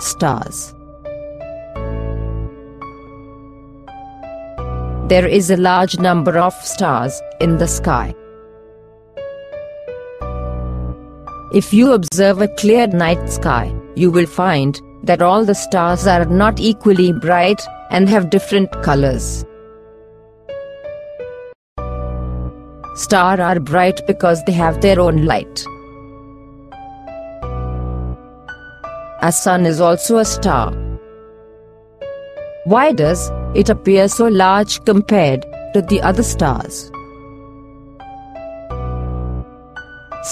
stars. There is a large number of stars in the sky. If you observe a clear night sky, you will find that all the stars are not equally bright and have different colors. Stars are bright because they have their own light. A sun is also a star. Why does it appear so large compared to the other stars?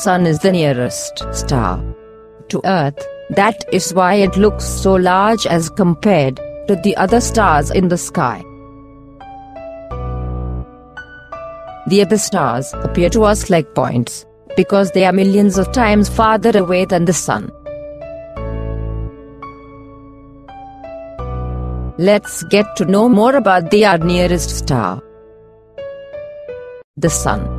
Sun is the nearest star to Earth. That is why it looks so large as compared to the other stars in the sky. The other stars appear to us like points because they are millions of times farther away than the sun. Let's get to know more about our nearest star, the sun.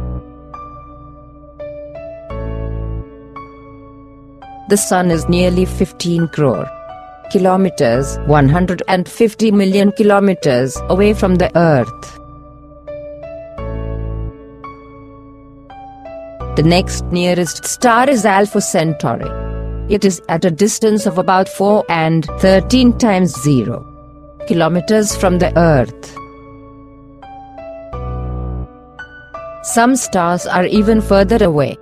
The sun is nearly 15 crore kilometers, 150 million kilometers away from the Earth. The next nearest star is Alpha Centauri. It is at a distance of about 4 and 13 times 0 kilometers from the Earth. Some stars are even further away.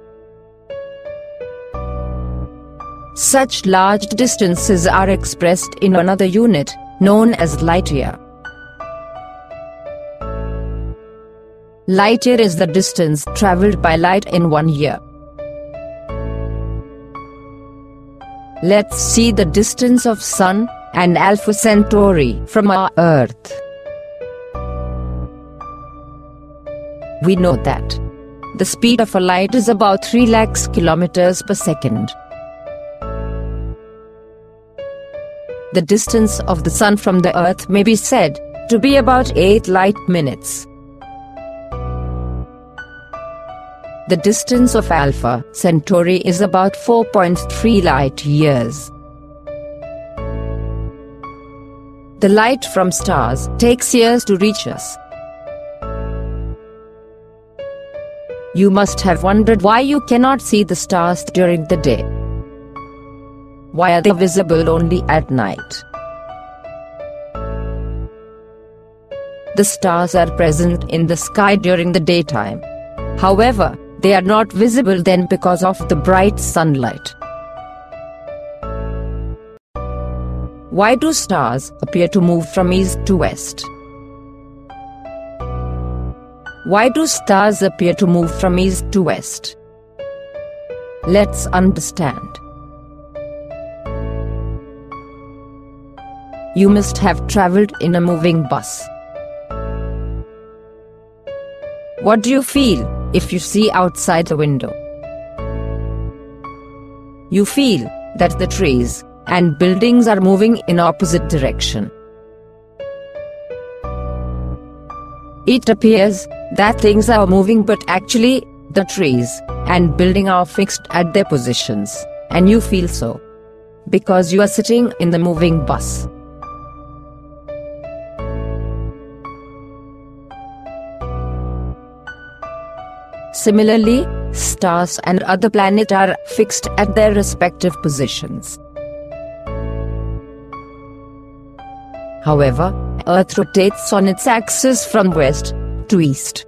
Such large distances are expressed in another unit, known as light year. Light year is the distance traveled by light in 1 year. Let's see the distance of Sun and Alpha Centauri from our Earth. We know that the speed of a light is about 3 lakhs kilometers per second. The distance of the sun from the Earth may be said to be about 8 light minutes. The distance of Alpha Centauri is about 4.3 light years. The light from stars takes years to reach us. You must have wondered why you cannot see the stars during the day. Why are they visible only at night? The stars are present in the sky during the daytime. However, they are not visible then because of the bright sunlight. Why do stars appear to move from east to west? Why do stars appear to move from east to west? Let's understand. You must have travelled in a moving bus. What do you feel if you see outside the window? You feel that the trees and buildings are moving in opposite direction. It appears that things are moving, but actually, the trees and building are fixed at their positions, and you feel so because you are sitting in the moving bus. Similarly, stars and other planets are fixed at their respective positions. However, Earth rotates on its axis from west to east.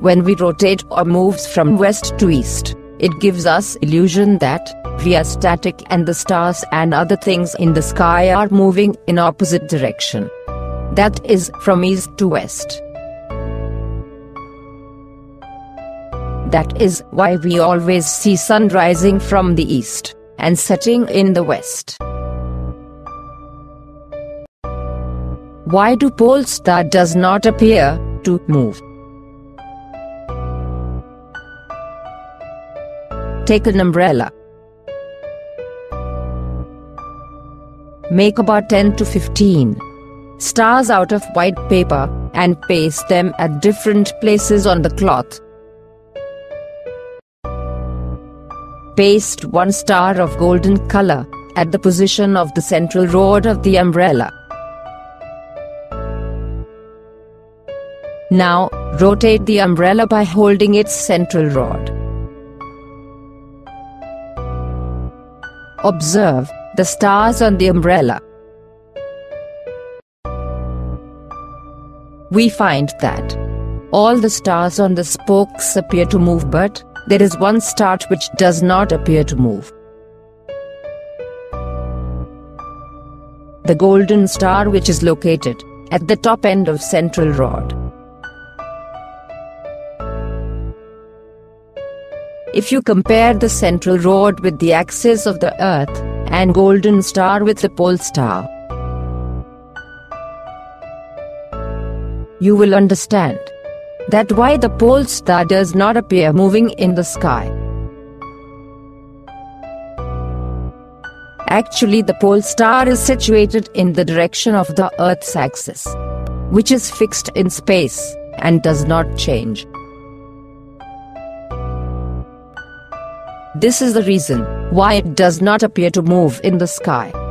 When we rotate or move from west to east, it gives us the illusion that we are static and the stars and other things in the sky are moving in opposite direction. That is, from east to west. That is why we always see sun rising from the east and setting in the west. Why do pole star does not appear to move? Take an umbrella. Make about 10 to 15 stars out of white paper and paste them at different places on the cloth. paste one star of golden color at the position of the central rod of the umbrella. Now, rotate the umbrella by holding its central rod. Observe the stars on the umbrella. We find that all the stars on the spokes appear to move, but there is one star which does not appear to move. The golden star, which is located at the top end of central rod. If you compare the central rod with the axis of the Earth, and golden star with the pole star, you will understand that why the pole star does not appear moving in the sky. Actually, the pole star is situated in the direction of the Earth's axis, which is fixed in space and does not change. This is the reason why it does not appear to move in the sky.